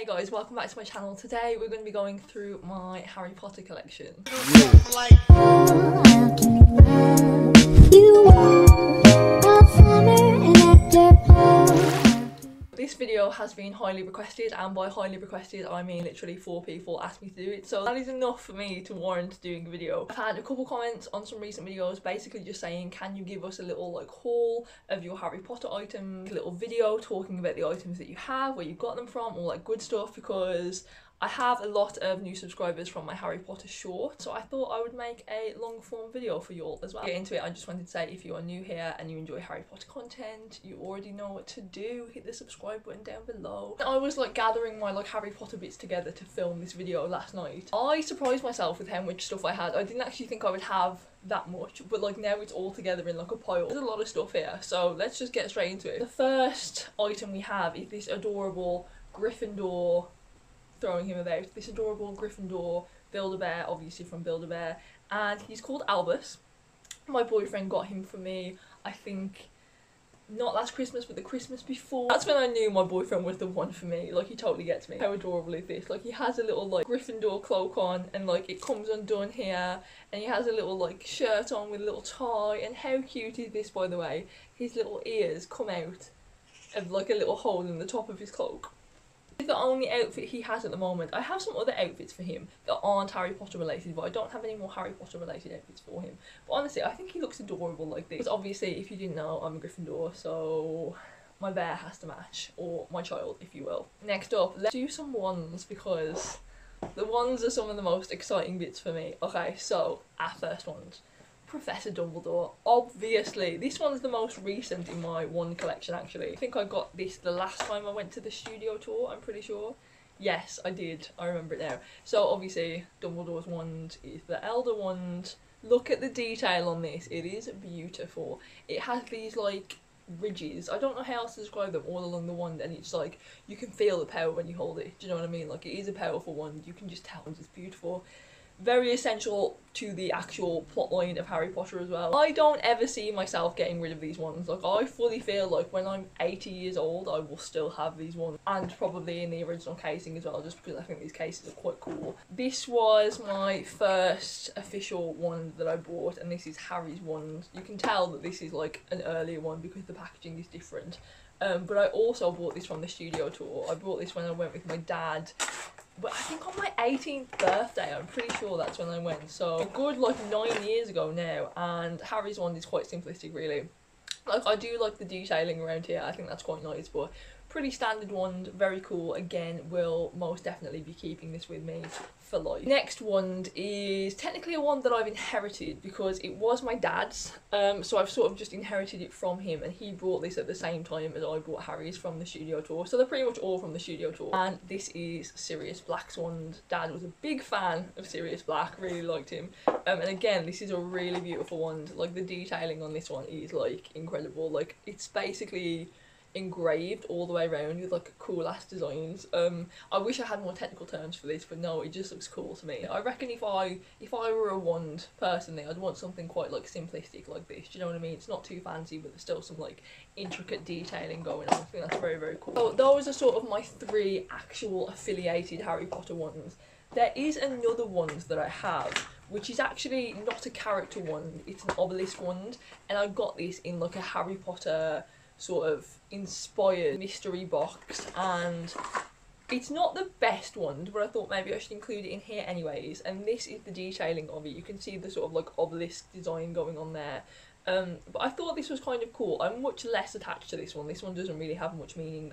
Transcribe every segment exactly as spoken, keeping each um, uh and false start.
Hey guys, welcome back to my channel. Today we're going to be going through my Harry Potter collection. This video has been highly requested, and by highly requested I mean literally four people asked me to do it, so that is enough for me to warrant doing a video. I've had a couple comments on some recent videos basically just saying, can you give us a little like haul of your Harry Potter items, a little video talking about the items that you have, where you got them from, all that good stuff, because I have a lot of new subscribers from my Harry Potter short, so I thought I would make a long form video for you all as well. Get into it, I just wanted to say if you are new here and you enjoy Harry Potter content, you already know what to do, hit the subscribe button down below. And I was like gathering my like Harry Potter bits together to film this video last night. I surprised myself with how much stuff I had. I didn't actually think I would have that much, but like now it's all together in like a pile. There's a lot of stuff here, so let's just get straight into it. The first item we have is this adorable Gryffindor throwing him about, this adorable Gryffindor Build-A-Bear, obviously from Build-A-Bear, and he's called Albus. My boyfriend got him for me, I think, not last Christmas, but the Christmas before. That's when I knew my boyfriend was the one for me, like he totally gets me. How adorable is this? Like he has a little like Gryffindor cloak on, and like it comes undone here, and he has a little like shirt on with a little tie, and how cute is this by the way? His little ears come out of like a little hole in the top of his cloak. The only outfit he has at the moment. I have some other outfits for him that aren't Harry Potter related, but I don't have any more Harry Potter related outfits for him. But honestly, I think he looks adorable like this. Because obviously, if you didn't know, I'm a Gryffindor, so my bear has to match, or my child, if you will. Next up, let's do some wands because the wands are some of the most exciting bits for me. Okay, so our first ones. Professor Dumbledore, obviously. This one's the most recent in my wand collection actually. I think I got this the last time I went to the studio tour, I'm pretty sure. Yes, I did. I remember it now. So obviously Dumbledore's wand is the Elder Wand. Look at the detail on this. It is beautiful. It has these like ridges. I don't know how else to describe them, all along the wand, and it's like you can feel the power when you hold it. Do you know what I mean? Like it is a powerful wand. You can just tell it's beautiful. Very essential to the actual plotline of Harry Potter as well. I don't ever see myself getting rid of these wands. Like I fully feel like when I'm eighty years old I will still have these wands, and probably in the original casing as well, just because I think these cases are quite cool. This was my first official wand that I bought, and this is Harry's wand. You can tell that this is like an earlier one because the packaging is different, um, but I also bought this from the studio tour. I bought this when I went with my dad. But I think on my eighteenth birthday, I'm pretty sure that's when I went, so a good like nine years ago now, and Harry's wand is quite simplistic really. Like I do like the detailing around here, I think that's quite nice, but pretty standard wand, very cool. Again, will most definitely be keeping this with me for life. Next wand is technically a wand that I've inherited because it was my dad's, um, so I've sort of just inherited it from him, and he brought this at the same time as I bought Harry's from the studio tour, so they're pretty much all from the studio tour. And this is Sirius Black's wand. Dad was a big fan of Sirius Black, really liked him, um, and again this is a really beautiful wand. Like the detailing on this one is like incredible. Like it's basically engraved all the way around with like cool ass designs. um I wish I had more technical terms for this, but no, it just looks cool to me. I reckon if I if I were a wand personally, I'd want something quite like simplistic like this. Do you know what I mean? It's not too fancy, but there's still some like intricate detailing going on. I think that's very very cool. So those are sort of my three actual affiliated Harry Potter wands. There is another wand that I have, which is actually not a character wand, it's an obelisk wand, and I got this in like a Harry Potter sort of inspired mystery box, and it's not the best wand, but I thought maybe I should include it in here anyways. And this is the detailing of it. You can see the sort of like obelisk design going on there, um but I thought this was kind of cool. I'm much less attached to this one. This one doesn't really have much meaning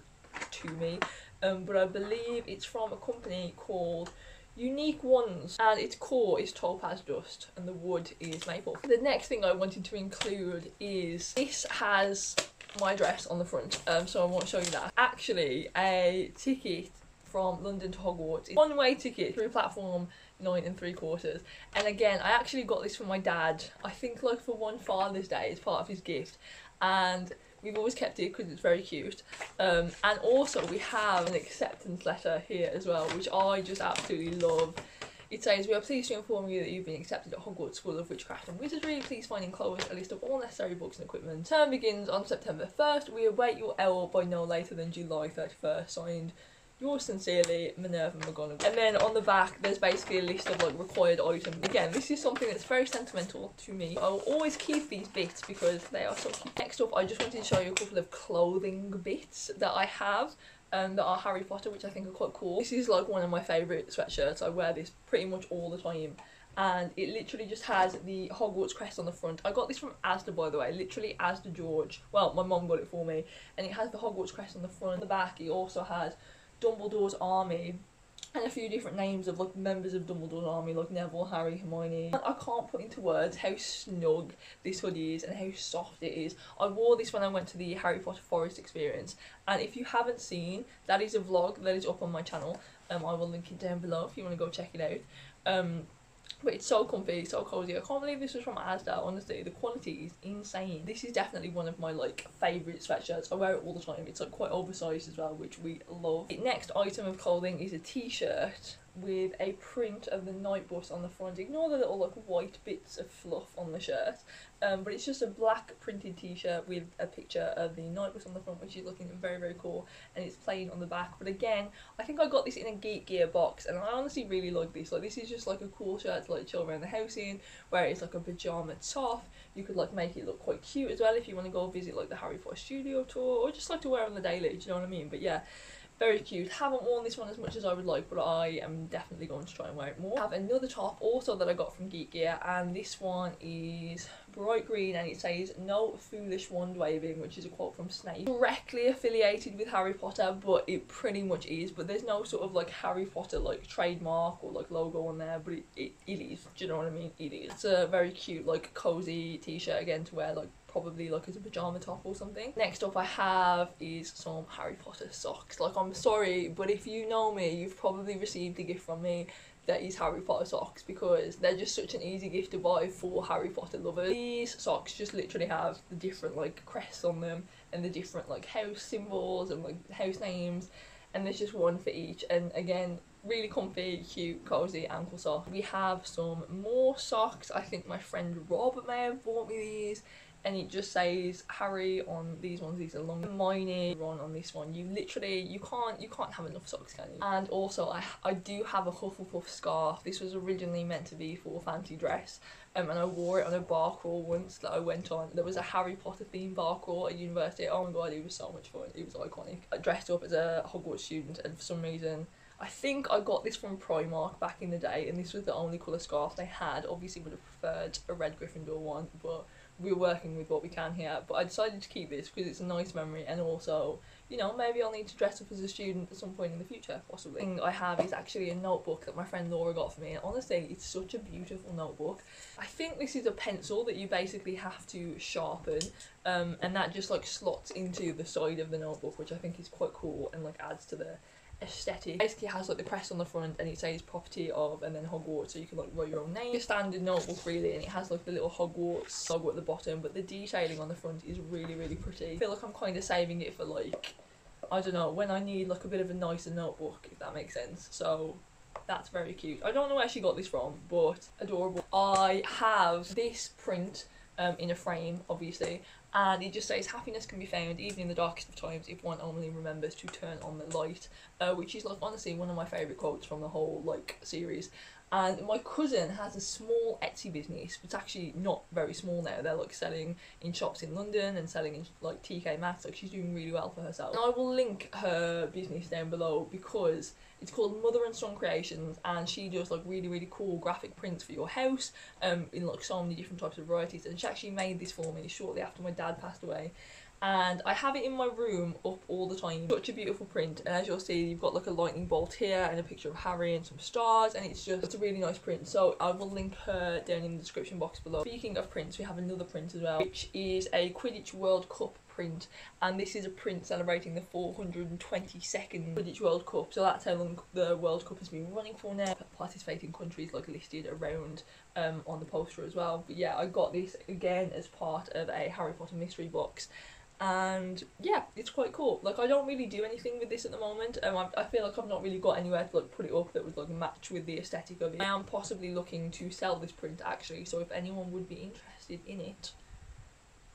to me, um but I believe it's from a company called Unique Wands, and its core is topaz dust and the wood is maple. The next thing I wanted to include is this has my address on the front, um, so I won't show you that. Actually, a ticket from London to Hogwarts, one-way ticket through platform nine and three quarters. And again, I actually got this from my dad. I think like for one Father's Day, it's part of his gift, and we've always kept it because it's very cute. Um, and also, we have an acceptance letter here as well, which I just absolutely love. It says, we are pleased to inform you that you've been accepted at Hogwarts School of Witchcraft and Wizardry. Please find enclosed a list of all necessary books and equipment. Term begins on September first. We await your owl by no later than July thirty-first. Signed, Yours sincerely, Minerva McGonagall. And then on the back, there's basically a list of like required items. Again, this is something that's very sentimental to me. I'll always keep these bits because they are so cute. Next up, I just wanted to show you a couple of clothing bits that I have. Um, that are Harry Potter, which I think are quite cool. This is like one of my favourite sweatshirts. I wear this pretty much all the time, and it literally just has the Hogwarts crest on the front. I got this from Asda, by the way, literally Asda George. Well, my mum got it for me, and it has the Hogwarts crest on the front. On the back, it also has Dumbledore's Army and a few different names of like members of Dumbledore's army, like Neville, Harry, Hermione. I can't put into words how snug this hoodie is and how soft it is. I wore this when I went to the Harry Potter Forest experience, and if you haven't seen, that is a vlog that is up on my channel. Um, I will link it down below if you want to go check it out. Um, But it's so comfy, so cozy. I can't believe this was from Asda, honestly. The quality is insane. This is definitely one of my, like, favourite sweatshirts. I wear it all the time. It's, like, quite oversized as well, which we love. The next item of clothing is a t-shirt with a print of the night bus on the front. Ignore the little, like, white bits of fluff on the shirt. Um, but it's just a black printed t-shirt with a picture of the night bus on the front, which is looking very, very cool. And it's plain on the back. But again, I think I got this in a Geek Gear box, and I honestly really like this. Like, this is just, like, a cool shirt to, like, chill around the house in, where it's, like, a pyjama top. You could, like, make it look quite cute as well if you want to go visit, like, the Harry Potter studio tour, or just, like, to wear on the daily, do you know what I mean? But, yeah. Very cute. Haven't worn this one as much as I would like, but I am definitely going to try and wear it more. I have another top also that I got from Geek Gear, and this one is bright green, and it says "No foolish wand waving," which is a quote from Snape. Directly affiliated with Harry Potter, but it pretty much is. But there's no sort of like Harry Potter like trademark or like logo on there, but it, it, it is. Do you know what I mean? It is. It's a very cute like cozy t-shirt again to wear like probably like as a pyjama top or something. Next up I have is some Harry Potter socks. Like, I'm sorry, but if you know me, you've probably received a gift from me that is Harry Potter socks, because they're just such an easy gift to buy for Harry Potter lovers. These socks just literally have the different like crests on them and the different like house symbols and like house names, and there's just one for each, and again, really comfy, cute, cozy ankle sock. We have some more socks. I think my friend Rob may have bought me these, and it just says Harry on these ones. These are long. Hermione, Ron on this one. You literally, you can't, you can't have enough socks, can you? And also, I, I do have a Hufflepuff scarf. This was originally meant to be for fancy dress, um, and I wore it on a bar crawl once that I went on. There was a Harry Potter themed bar crawl at university. Oh my god, it was so much fun. It was iconic. I dressed up as a Hogwarts student, and for some reason, I think I got this from Primark back in the day, and this was the only colour scarf they had. Obviously, would have preferred a red Gryffindor one, but we're working with what we can here. But I decided to keep this because it's a nice memory, and also, you know, maybe I'll need to dress up as a student at some point in the future, possibly. The thing I have is actually a notebook that my friend Laura got for me, and honestly, it's such a beautiful notebook. I think this is a pencil that you basically have to sharpen, um, and that just like slots into the side of the notebook, which I think is quite cool and like adds to the aesthetic. Basically has like the crest on the front, and it says property of and then Hogwarts, so you can like write your own name. Your standard notebook really, and it has like the little Hogwarts logo at the bottom, but the detailing on the front is really, really pretty. I feel like I'm kind of saving it for like, I don't know, when I need like a bit of a nicer notebook, if that makes sense. So that's very cute. I don't know where she got this from, but adorable. I have this print um, in a frame, obviously, and it just says happiness can be found even in the darkest of times if one only remembers to turn on the light, uh, which is like honestly one of my favourite quotes from the whole like series. And my cousin has a small Etsy business. It's actually not very small now. They're like selling in shops in London and selling in like T K Maxx. Like, she's doing really well for herself. And I will link her business down below because it's called Mother And Sun Creations, and she does like really, really cool graphic prints for your house, um, in like so many different types of varieties. And she actually made this for me shortly after my dad passed away. And I have it in my room up all the time. Such a beautiful print, and as you'll see, you've got like a lightning bolt here and a picture of Harry and some stars, and it's just, it's a really nice print. So I will link her down in the description box below. Speaking of prints, we have another print as well, which is a Quidditch World Cup print, and this is a print celebrating the four hundred twenty-second Quidditch World Cup. So that's how long the World Cup has been running for now. Participating countries like listed around um, on the poster as well. But yeah, I got this again as part of a Harry Potter mystery box. And yeah, it's quite cool. Like, I don't really do anything with this at the moment. Um, I, I feel like I've not really got anywhere to like put it up that would like match with the aesthetic of it. I am possibly looking to sell this print actually, so if anyone would be interested in it,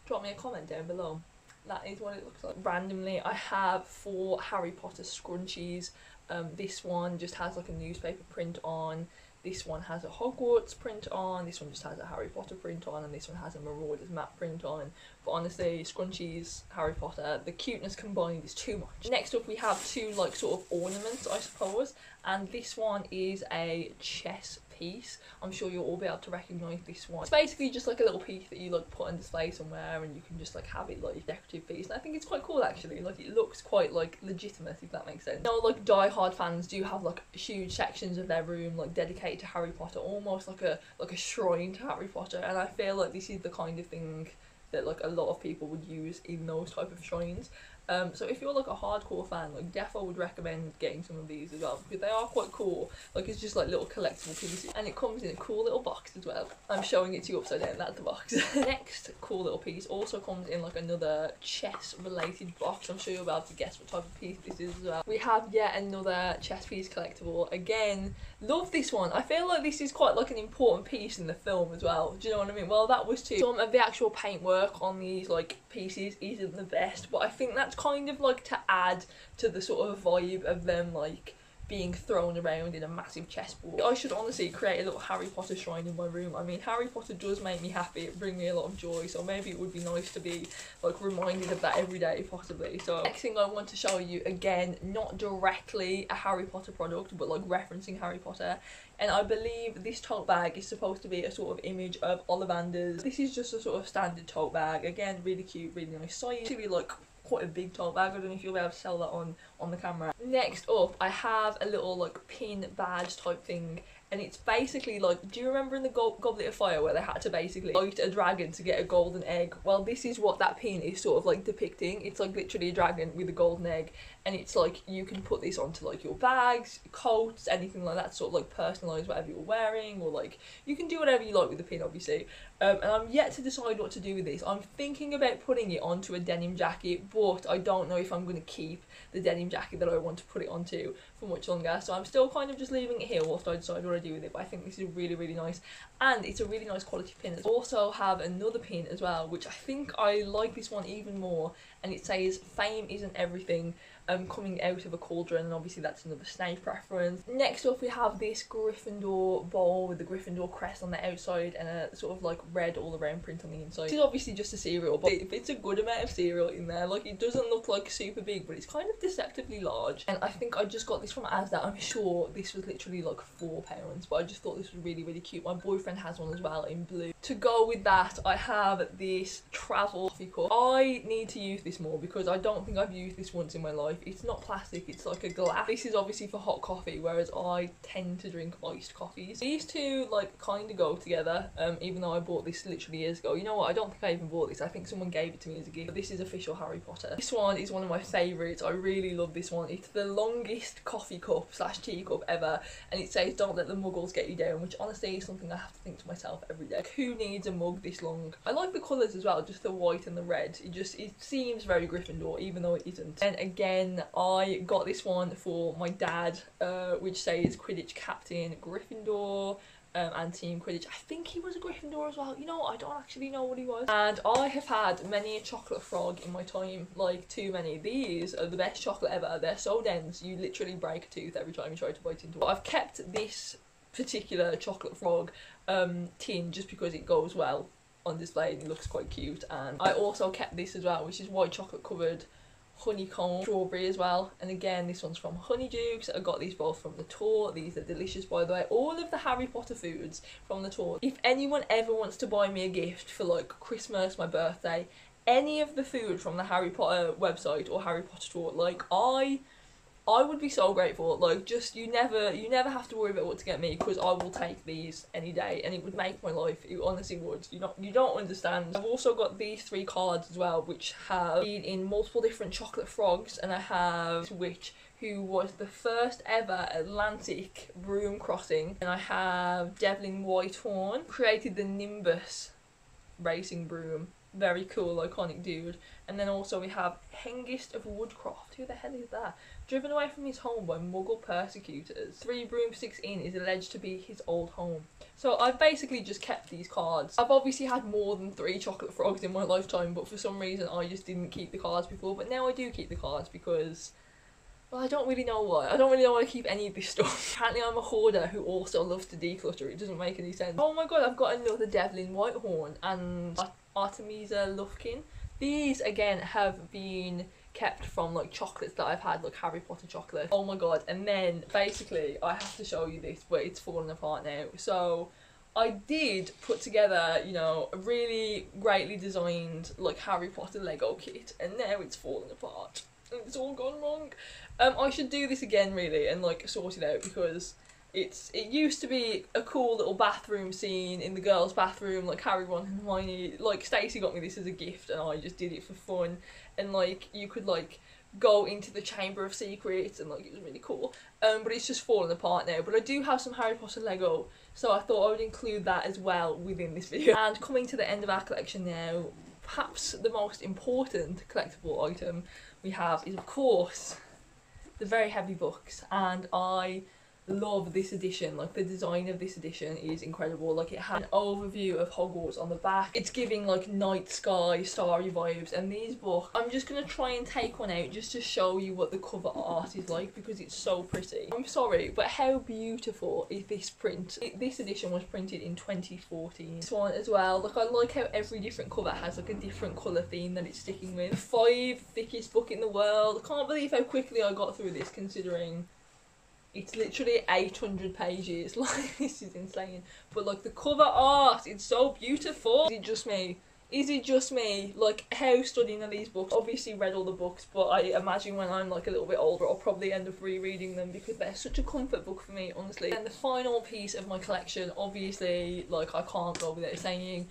drop me a comment down below. That is what it looks like. Randomly, I have four Harry Potter scrunchies. Um, this one just has like a newspaper print on, this one has a Hogwarts print on, this one just has a Harry Potter print on, and this one has a Marauders Map print on. But honestly, scrunchies, Harry Potter, the cuteness combined is too much. Next up we have two like sort of ornaments, I suppose, and this one is a chess piece. I'm sure you'll all be able to recognise this one. It's basically just like a little piece that you like put on display somewhere, and you can just like have it like a decorative piece, and I think it's quite cool actually. Like it looks quite like legitimate, if that makes sense. Now like die-hard fans do have like huge sections of their room like dedicated to Harry Potter, almost like a like a shrine to Harry Potter, and I feel like this is the kind of thing that like a lot of people would use in those type of shrines. Um, so if you're like a hardcore fan, like defo would recommend getting some of these as well, because they are quite cool. Like it's just like little collectible pieces, and it comes in a cool little box as well. I'm showing it to you upside down, that's the box. Next cool little piece also comes in like another chess related box. I'm sure you'll be able to guess what type of piece this is as well. We have yet another chess piece collectible. Again, love this one. I feel like this is quite like an important piece in the film as well. Do you know what I mean? Well, that was too. Some of the actual paintwork on these like pieces isn't the best, but I think that's kind of like to add to the sort of vibe of them like being thrown around in a massive chessboard. I should honestly create a little Harry Potter shrine in my room. I mean, Harry Potter does make me happy, it brings me a lot of joy, so maybe it would be nice to be like reminded of that every day possibly. So next thing I want to show you, again not directly a Harry Potter product but like referencing Harry Potter, and I believe this tote bag is supposed to be a sort of image of Ollivanders. This is just a sort of standard tote bag, again really cute, really nice size. To be like quite a big tote bag. I don't know if you'll be able to sell that on on the camera. Next up I have a little like pin badge type thing, and it's basically like, do you remember in the go Goblet of Fire where they had to basically fight a dragon to get a golden egg? Well, this is what that pin is sort of like depicting. It's like literally a dragon with a golden egg, and it's like you can put this onto like your bags, coats, anything like that, sort of like personalise whatever you're wearing, or like you can do whatever you like with the pin obviously. Um, and I'm yet to decide what to do with this. I'm thinking about putting it onto a denim jacket, but I don't know if I'm going to keep the denim jacket that I want to put it onto for much longer, so I'm still kind of just leaving it here whilst I decide what I do with it. But I think this is really really nice, and it's a really nice quality pin. I also have another pin as well, which I think I like this one even more, and it says fame isn't everything, um, coming out of a cauldron, and obviously that's another Snape reference. Next up we have this Gryffindor bowl with the Gryffindor crest on the outside and a sort of like red all around print on the inside. This is obviously just a cereal, but if it's a good amount of cereal in there, like it doesn't look like super big, but it's kind of deceptively large. And I think I just got this from Asda. I'm sure this was literally like four pounds, but I just thought this was really really cute. My boyfriend has one as well in blue. To go with that, I have this travel coffee cup. I need to use this more because I don't think I've used this once in my life. It's not plastic, it's like a glass. This is obviously for hot coffee, whereas I tend to drink iced coffees. These two like kind of go together, um, even though I bought this literally years ago. You know what, I don't think I even bought this. I think someone gave it to me as a gift. But this is official Harry Potter. This one is one of my favourites. I really love this one. It's the longest coffee cup slash tea cup ever, and it says don't let the muggles get you down, which honestly is something I have to think to myself every day. Who needs a mug this long? I like the colours as well, just the white and the red. It just, it seems very Gryffindor even though it isn't. And again I got this one for my dad, uh, which says Quidditch Captain Gryffindor. Um, and Team Quidditch. I think he was a Gryffindor as well. You know, I don't actually know what he was. And I have had many a chocolate frog in my time, like too many. These are the best chocolate ever. They're so dense, you literally break a tooth every time you try to bite into it. But I've kept this particular chocolate frog um, tin just because it goes well on display and it looks quite cute. And I also kept this as well, which is white chocolate covered honeycomb strawberry as well, and again this one's from Honeydukes. I got these both from the tour. These are delicious, by the way. All of the Harry Potter foods from the tour. If anyone ever wants to buy me a gift for like Christmas, my birthday, any of the food from the Harry Potter website or Harry Potter tour, like I I would be so grateful. Like just you never you never have to worry about what to get me, because I will take these any day, and it would make my life. It honestly would. You not you don't understand. I've also got these three cards as well, which have been in multiple different chocolate frogs, and I have which who was the first ever Atlantic broom crossing, and I have Devlin Whitehorn, created the Nimbus racing broom. Very cool, iconic dude. And then also we have Hengist of Woodcroft. Who the hell is that? Driven away from his home by Muggle persecutors. Three Broomsticks Inn is alleged to be his old home. So I've basically just kept these cards. I've obviously had more than three chocolate frogs in my lifetime, but for some reason I just didn't keep the cards before. But now I do keep the cards because Well, I don't really know why. I don't really know why I keep any of this stuff. Apparently I'm a hoarder who also loves to declutter. It doesn't make any sense. Oh my god, I've got another Devlin Whitehorn and Artemisa Lufkin. These, again, have been kept from like chocolates that I've had, like Harry Potter chocolate. Oh my god. And then basically I have to show you this, but it's falling apart now. So I did put together, you know, a really greatly designed like Harry Potter Lego kit, and now it's fallen apart. It's all gone wrong. Um, I should do this again really and like sort it out, because it's it used to be a cool little bathroom scene in the girls' bathroom, like Harry, Ron and Hermione. Like Stacey got me this as a gift and I just did it for fun, and like you could like go into the Chamber of Secrets and like it was really cool. Um, but it's just fallen apart now. But I do have some Harry Potter Lego, so I thought I would include that as well within this video. And coming to the end of our collection now, perhaps the most important collectible item we have is, of course, the very heavy books. And I love this edition. Like the design of this edition is incredible. Like it had an overview of Hogwarts on the back. It's giving like night sky, starry vibes. And these books, I'm just gonna try and take one out just to show you what the cover art is like, because it's so pretty. I'm sorry, but how beautiful is this print? It, this edition was printed in twenty fourteen. This one as well. Like I like how every different cover has like a different colour theme that it's sticking with. The five thickest book in the world. I can't believe how quickly I got through this, considering it's literally eight hundred pages, like this is insane. But like the cover art, it's so beautiful. Is it just me? Is it just me? Like how stunning are these books? Obviously read all the books, but I imagine when I'm like a little bit older I'll probably end up rereading them, because they're such a comfort book for me, honestly. And the final piece of my collection, obviously, like I can't go without saying,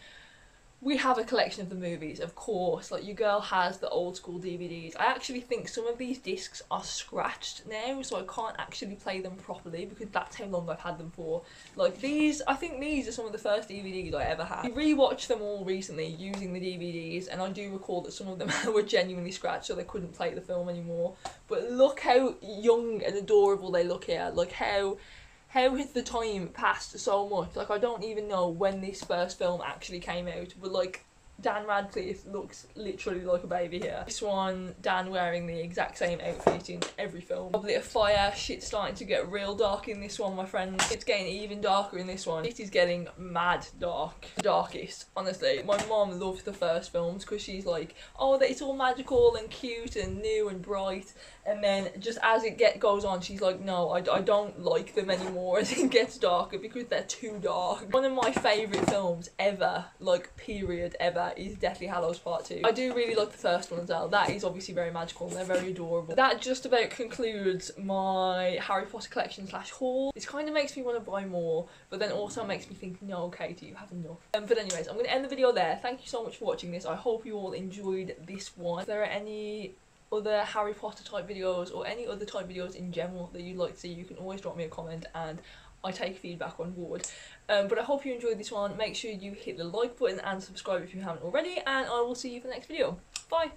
we have a collection of the movies, of course. Like your girl has the old school D V Ds. I actually think some of these discs are scratched now, so I can't actually play them properly, because that's how long I've had them for. Like these, I think these are some of the first D V Ds I ever had. I rewatched them all recently using the D V Ds, and I do recall that some of them were genuinely scratched, so they couldn't play the film anymore. But look how young and adorable they look here. Like how How has the time passed so much? Like I don't even know when this first film actually came out, but like Dan Radcliffe looks literally like a baby here. This one, Dan wearing the exact same outfit in every film. Goblet of Fire, shit's starting to get real dark in this one, my friends. It's getting even darker in this one. It is getting mad dark. The darkest, honestly. My mom loved the first films because she's like, oh, it's all magical and cute and new and bright. And then just as it get goes on, she's like, no, I, I don't like them anymore as it gets darker, because they're too dark. One of my favourite films ever, like period ever, is Deathly Hallows Part two. I do really like the first one as well. That is obviously very magical and they're very adorable. That just about concludes my Harry Potter collection slash haul. It kind of makes me want to buy more, but then also makes me think, no, Katie, you have enough. Um, but anyways, I'm going to end the video there. Thank you so much for watching this. I hope you all enjoyed this one. If there are any other Harry Potter type videos or any other type videos in general that you'd like to see, you can always drop me a comment and I take feedback on board. Um, but I hope you enjoyed this one. Make sure you hit the like button and subscribe if you haven't already, and I will see you for the next video. Bye!